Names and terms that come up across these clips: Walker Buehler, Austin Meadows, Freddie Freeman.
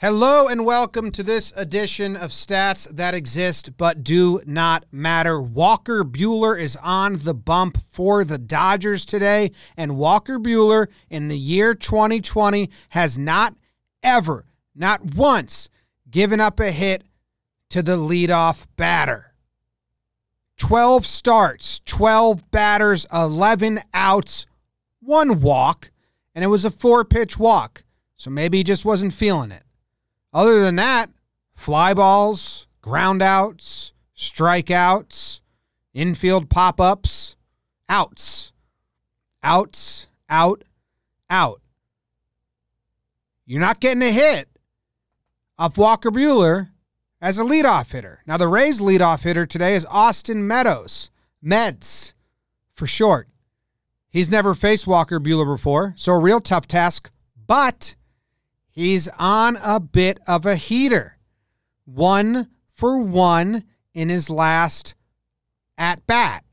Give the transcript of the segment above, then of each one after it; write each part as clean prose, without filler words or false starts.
Hello and welcome to this edition of Stats That Exist But Do Not Matter. Walker Buehler is on the bump for the Dodgers today, and Walker Buehler in the year 2020 has not ever, not once, given up a hit to the leadoff batter. 12 starts, 12 batters, 11 outs, one walk, and it was a 4-pitch walk, so maybe he just wasn't feeling it. Other than that, fly balls, ground outs, strikeouts, infield pop-ups, outs. Outs, out, out. You're not getting a hit off Walker Buehler as a leadoff hitter. Now, the Rays' leadoff hitter today is Austin Meadows, Meds for short. He's never faced Walker Buehler before, so a real tough task, but he's on a bit of a heater. 1-for-1 in his last at-bat.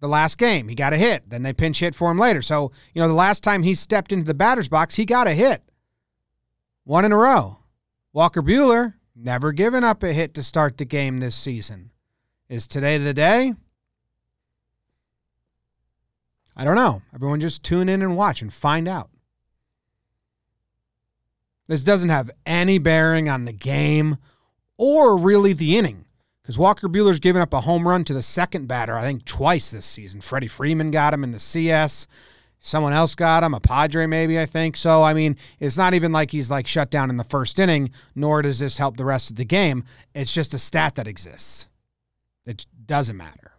The last game, he got a hit. Then they pinch hit for him later. So, the last time he stepped into the batter's box, he got a hit. One in a row. Walker Buehler, never given up a hit to start the game this season. Is today the day? I don't know. Everyone just tune in and watch and find out. This doesn't have any bearing on the game or really the inning, because Walker Buehler's given up a home run to the second batter, I think, twice this season. Freddie Freeman got him in the CS. Someone else got him, a Padre maybe, I think. So, it's not even like he's shut down in the first inning, nor does this help the rest of the game. It's just a stat that exists. It doesn't matter.